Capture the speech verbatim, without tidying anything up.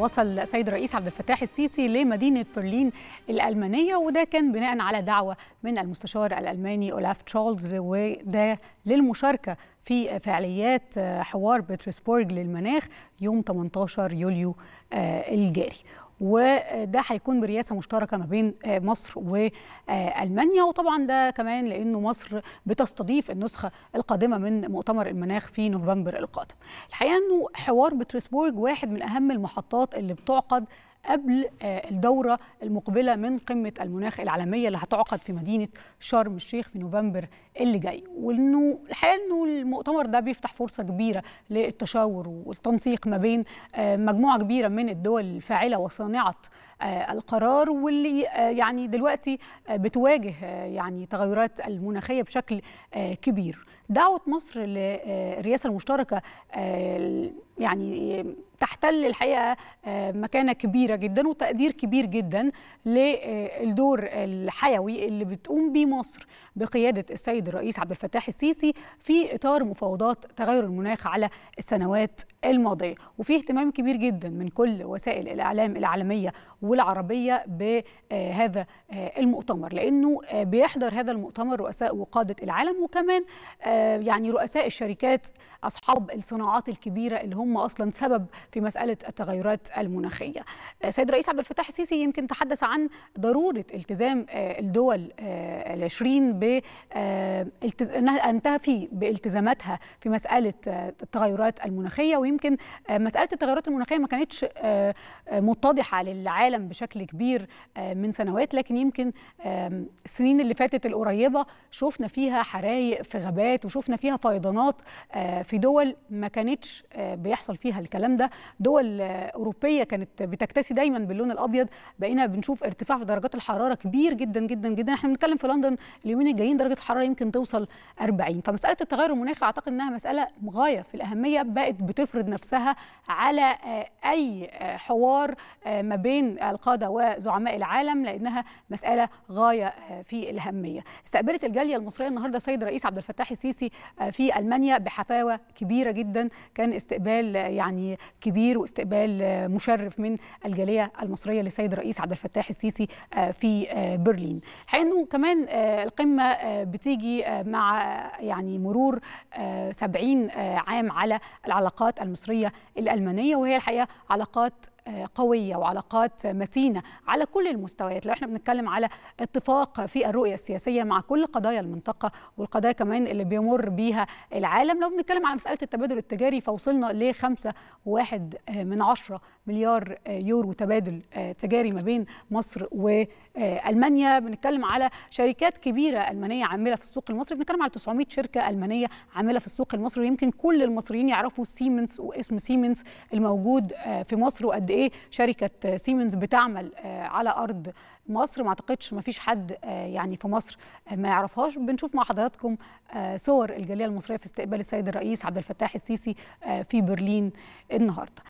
وصل سيد الرئيس عبد الفتاح السيسي لمدينة برلين الألمانية، وده كان بناء على دعوة من المستشار الألماني أولاف تشارلز، وده للمشاركة في فعاليات حوار بطرسبيرج للمناخ يوم ثمانية عشر يوليو الجاري. وده هيكون برئاسه مشتركه ما بين مصر والمانيا، وطبعا ده كمان لانه مصر بتستضيف النسخه القادمه من مؤتمر المناخ في نوفمبر القادم. الحقيقه انه حوار بطرسبيرج واحد من اهم المحطات اللي بتعقد قبل الدورة المقبلة من قمة المناخ العالمية اللي هتعقد في مدينة شرم الشيخ في نوفمبر اللي جاي، وانه الحقيقة انه المؤتمر ده بيفتح فرصة كبيرة للتشاور والتنسيق ما بين مجموعة كبيرة من الدول الفاعلة وصانعة القرار، واللي يعني دلوقتي بتواجه يعني تغيرات المناخية بشكل كبير. دعوة مصر للرئاسة المشتركة يعني تحتل الحقيقة مكانة كبيرة جدا وتقدير كبير جدا للدور الحيوي اللي بتقوم بيه مصر بقيادة السيد الرئيس عبد الفتاح السيسي في إطار مفاوضات تغير المناخ على السنوات الماضية، وفي اهتمام كبير جدا من كل وسائل الإعلام العالمية والعربية بهذا المؤتمر، لأنه بيحضر هذا المؤتمر رؤساء وقادة العالم، وكمان يعني رؤساء الشركات أصحاب الصناعات الكبيرة اللي هم أصلا سبب في مسألة التغيرات المناخية. السيد الرئيس عبد الفتاح السيسي يمكن تحدث عن ضرورة التزام الدول العشرين ب أن تفي بالتزاماتها في مسألة التغيرات المناخية، ويمكن مسألة التغيرات المناخية ما كانتش متضحة للعالم بشكل كبير من سنوات، لكن يمكن السنين اللي فاتت القريبة شفنا فيها حرايق في غابات وشفنا فيها فيضانات في دول ما كانتش بيحصل فيها الكلام ده. دول أوروبية كانت بتكتسي دايما باللون الأبيض، بقينا بنشوف ارتفاع في درجات الحرارة كبير جدا جدا جدا. احنا بنتكلم في لندن اليومين الجايين درجة الحرارة يمكن توصل أربعين. فمسألة التغير المناخي أعتقد أنها مسألة غاية في الأهمية، بقت بتفرض نفسها على أي حوار ما بين القادة وزعماء العالم لأنها مسألة غاية في الأهمية. استقبلت الجالية المصرية النهارده السيد الرئيس عبد الفتاح السيسي في ألمانيا بحفاوة كبيرة جدا، كان استقبال يعني كبير واستقبال مشرف من الجالية المصرية للسيد الرئيس عبد الفتاح السيسي في برلين. الحقيقة انه كمان القمة بتيجي مع يعني مرور سبعين عام على العلاقات المصرية الألمانية، وهي الحقيقة علاقات قوية وعلاقات متينة على كل المستويات. لو احنا بنتكلم على اتفاق في الرؤية السياسية مع كل قضايا المنطقة والقضايا كمان اللي بيمر بيها العالم، لو بنتكلم على مسألة التبادل التجاري فوصلنا ل خمسة فاصلة واحد مليار يورو تبادل تجاري ما بين مصر وألمانيا. بنتكلم على شركات كبيرة ألمانية عاملة في السوق المصري، بنتكلم على تسعمائة شركة ألمانية عاملة في السوق المصري، ويمكن كل المصريين يعرفوا سيمنز واسم سيمنز الموجود في مصر وقد ايه شركه سيمنز بتعمل على ارض مصر. ما اعتقدش ما فيش حد يعني في مصر ما يعرفهاش. بنشوف مع حضراتكم صور الجاليه المصريه في استقبال السيد الرئيس عبد الفتاح السيسي في برلين النهارده.